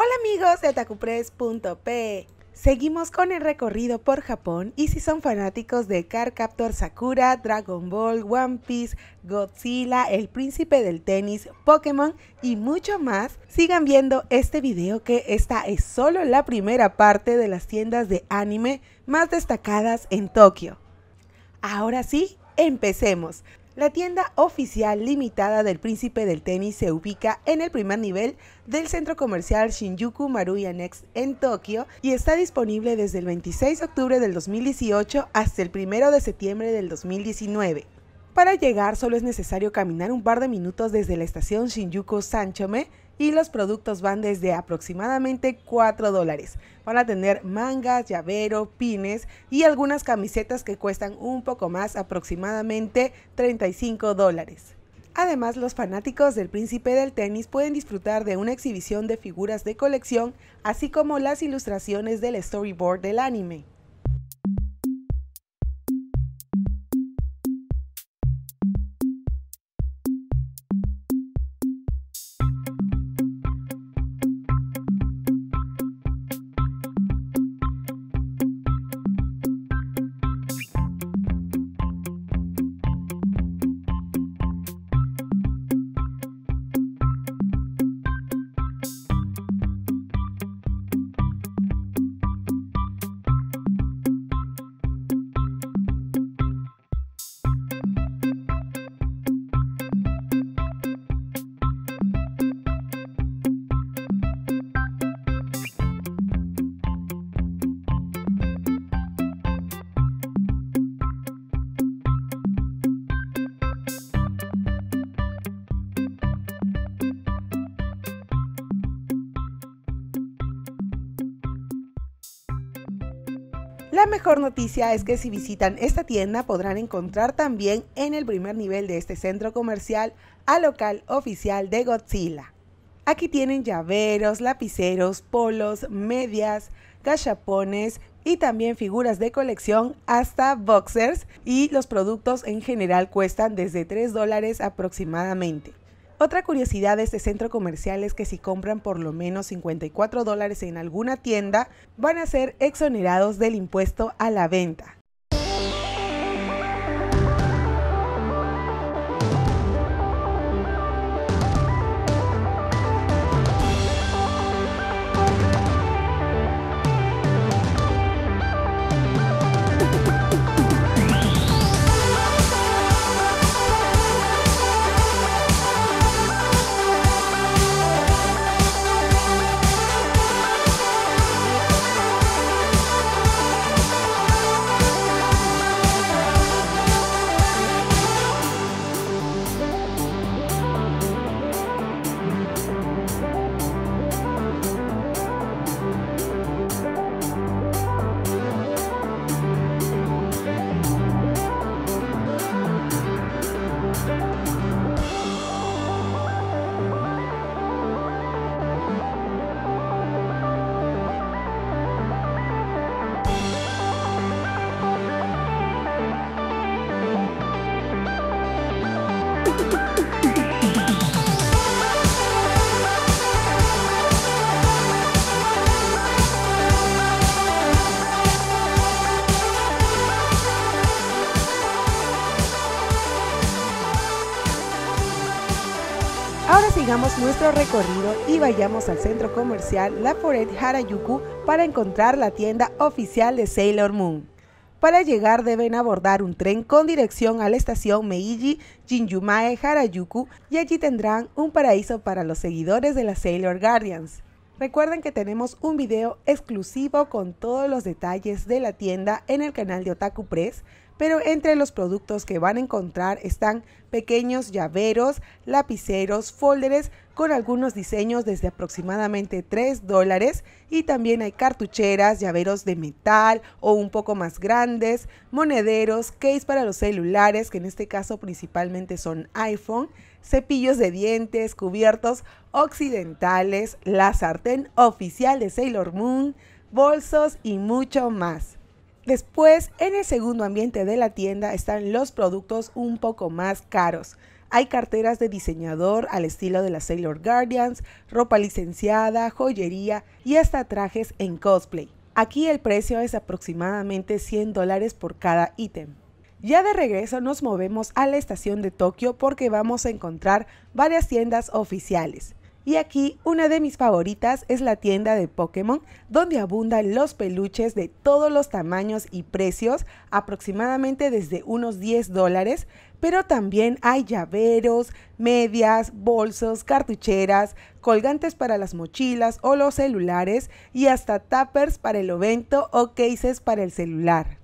Hola amigos de OtakuPress.pe. Seguimos con el recorrido por Japón y si son fanáticos de Cardcaptor Sakura, Dragon Ball, One Piece, Godzilla, El Príncipe del Tenis, Pokémon y mucho más, sigan viendo este video que esta es solo la primera parte de las tiendas de anime más destacadas en Tokio. Ahora sí, empecemos. La tienda oficial limitada del Príncipe del Tenis se ubica en el primer nivel del centro comercial Shinjuku Marui Annex en Tokio y está disponible desde el 26 de octubre del 2018 hasta el 1 de septiembre del 2019. Para llegar solo es necesario caminar un par de minutos desde la estación Shinjuku Sanchome y los productos van desde aproximadamente $4. Van a tener mangas, llavero, pines y algunas camisetas que cuestan un poco más, aproximadamente $35. Además, los fanáticos del Príncipe del Tenis pueden disfrutar de una exhibición de figuras de colección, así como las ilustraciones del storyboard del anime. La mejor noticia es que si visitan esta tienda podrán encontrar también en el primer nivel de este centro comercial al local oficial de Godzilla. Aquí tienen llaveros, lapiceros, polos, medias, gachapones y también figuras de colección hasta boxers, y los productos en general cuestan desde $3 aproximadamente. Otra curiosidad de este centro comercial es que si compran por lo menos $54 en alguna tienda, van a ser exonerados del impuesto a la venta. Sigamos nuestro recorrido y vayamos al centro comercial La Foret Harajuku para encontrar la tienda oficial de Sailor Moon. Para llegar deben abordar un tren con dirección a la estación Meiji Jingumae Harajuku y allí tendrán un paraíso para los seguidores de las Sailor Guardians. Recuerden que tenemos un video exclusivo con todos los detalles de la tienda en el canal de Otaku Press, pero entre los productos que van a encontrar están pequeños llaveros, lapiceros, folders con algunos diseños desde aproximadamente $3, y también hay cartucheras, llaveros de metal o un poco más grandes, monederos, case para los celulares, que en este caso principalmente son iPhone, cepillos de dientes, cubiertos occidentales, la sartén oficial de Sailor Moon, bolsos y mucho más. Después, en el segundo ambiente de la tienda están los productos un poco más caros. Hay carteras de diseñador al estilo de las Sailor Guardians, ropa licenciada, joyería y hasta trajes en cosplay. Aquí el precio es aproximadamente $100 por cada ítem. Ya de regreso nos movemos a la estación de Tokio porque vamos a encontrar varias tiendas oficiales. Y aquí una de mis favoritas es la tienda de Pokémon, donde abundan los peluches de todos los tamaños y precios, aproximadamente desde unos $10, pero también hay llaveros, medias, bolsos, cartucheras, colgantes para las mochilas o los celulares y hasta tuppers para el ovento o cases para el celular.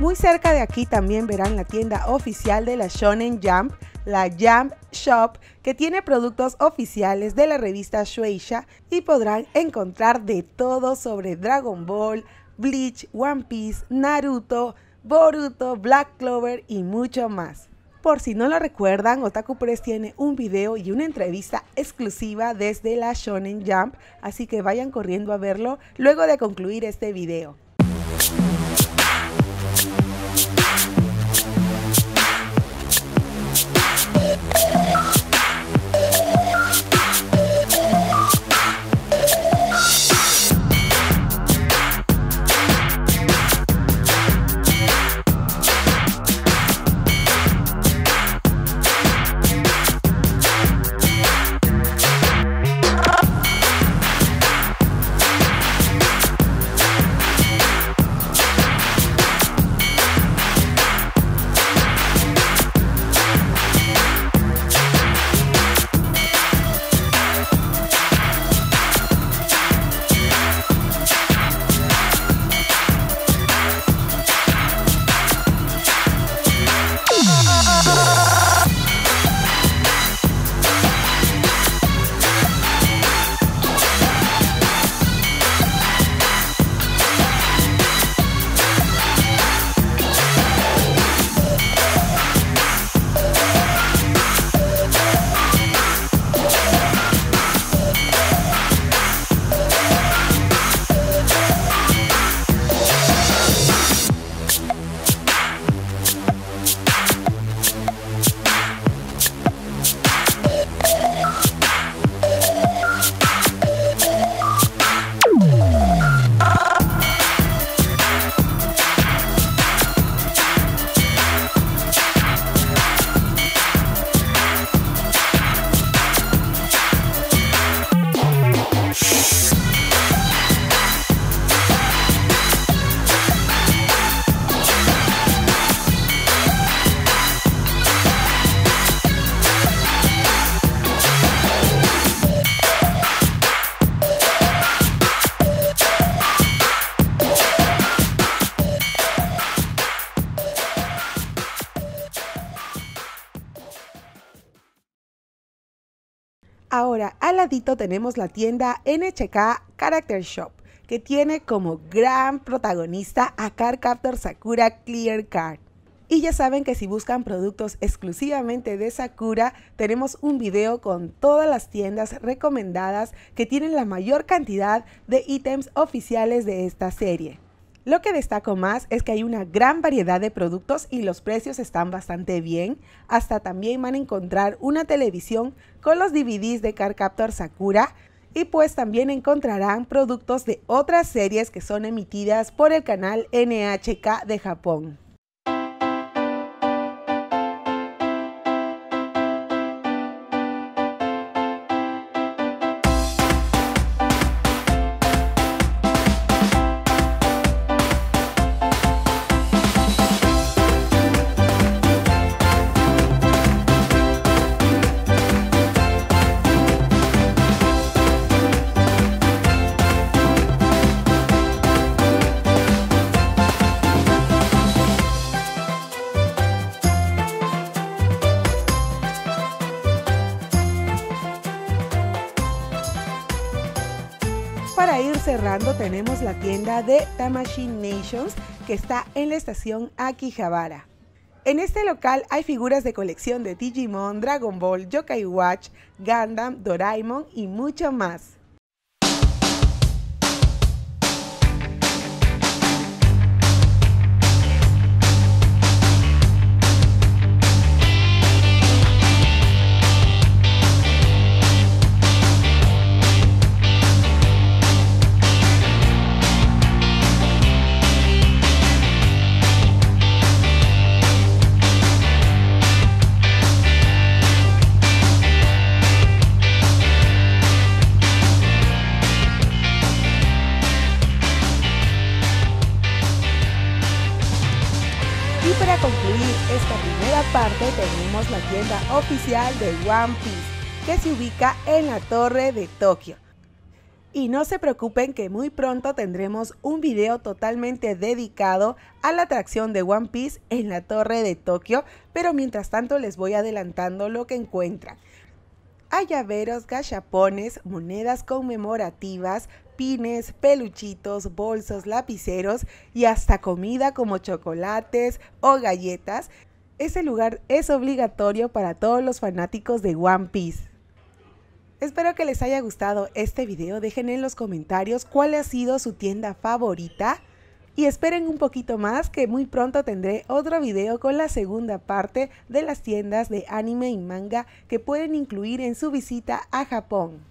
Muy cerca de aquí también verán la tienda oficial de la Shonen Jump, la Jump Shop, que tiene productos oficiales de la revista Shueisha y podrán encontrar de todo sobre Dragon Ball, Bleach, One Piece, Naruto, Boruto, Black Clover y mucho más. Por si no lo recuerdan, Otaku Press tiene un video y una entrevista exclusiva desde la Shonen Jump, así que vayan corriendo a verlo luego de concluir este video. Ahora, al ladito tenemos la tienda NHK Character Shop, que tiene como gran protagonista a Cardcaptor Sakura Clear Card. Y ya saben que si buscan productos exclusivamente de Sakura, tenemos un video con todas las tiendas recomendadas que tienen la mayor cantidad de ítems oficiales de esta serie. Lo que destaco más es que hay una gran variedad de productos y los precios están bastante bien. Hasta también van a encontrar una televisión con los DVDs de Cardcaptor Sakura y pues también encontrarán productos de otras series que son emitidas por el canal NHK de Japón. cerrando tenemos la tienda de Tamashii Nations, que está en la estación Akihabara. En este local hay figuras de colección de Digimon, Dragon Ball, Yo-Kai Watch, Gundam, Doraemon y mucho más. Tenemos la tienda oficial de One Piece, que se ubica en la Torre de Tokio. Y no se preocupen que muy pronto tendremos un video totalmente dedicado a la atracción de One Piece en la Torre de Tokio, pero mientras tanto les voy adelantando lo que encuentran. Hay llaveros, gachapones, monedas conmemorativas, pines, peluchitos, bolsos, lapiceros y hasta comida como chocolates o galletas. Ese lugar es obligatorio para todos los fanáticos de One Piece. Espero que les haya gustado este video. Dejen en los comentarios cuál ha sido su tienda favorita. Y esperen un poquito más, que muy pronto tendré otro video con la segunda parte de las tiendas de anime y manga que pueden incluir en su visita a Japón.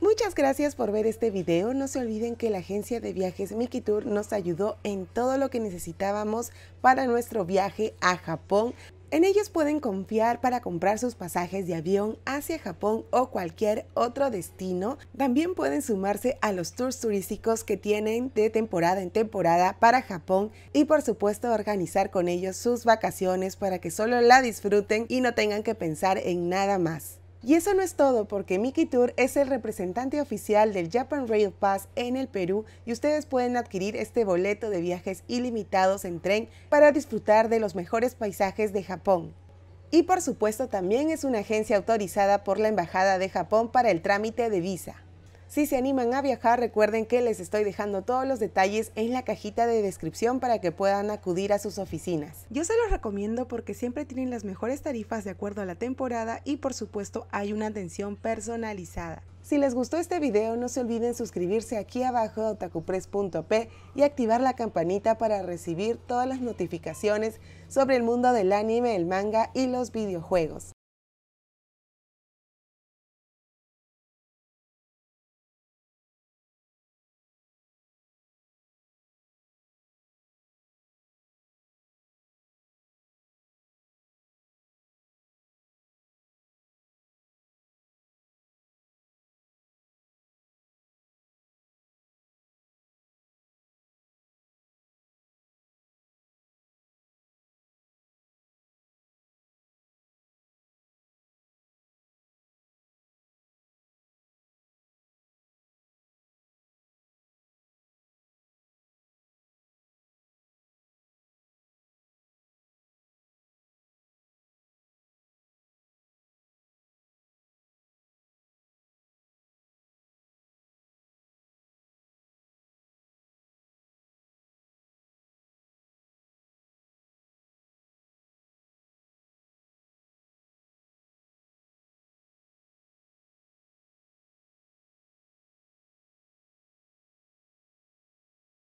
Muchas gracias por ver este video. No se olviden que la agencia de viajes Mickey Tour nos ayudó en todo lo que necesitábamos para nuestro viaje a Japón. En ellos pueden confiar para comprar sus pasajes de avión hacia Japón o cualquier otro destino. También pueden sumarse a los tours turísticos que tienen de temporada en temporada para Japón y por supuesto organizar con ellos sus vacaciones para que solo la disfruten y no tengan que pensar en nada más. Y eso no es todo, porque Mickey Tour es el representante oficial del Japan Rail Pass en el Perú y ustedes pueden adquirir este boleto de viajes ilimitados en tren para disfrutar de los mejores paisajes de Japón. Y por supuesto también es una agencia autorizada por la Embajada de Japón para el trámite de visa. Si se animan a viajar, recuerden que les estoy dejando todos los detalles en la cajita de descripción para que puedan acudir a sus oficinas. Yo se los recomiendo porque siempre tienen las mejores tarifas de acuerdo a la temporada y por supuesto hay una atención personalizada. Si les gustó este video, no se olviden suscribirse aquí abajo a OtakuPress.pe y activar la campanita para recibir todas las notificaciones sobre el mundo del anime, el manga y los videojuegos.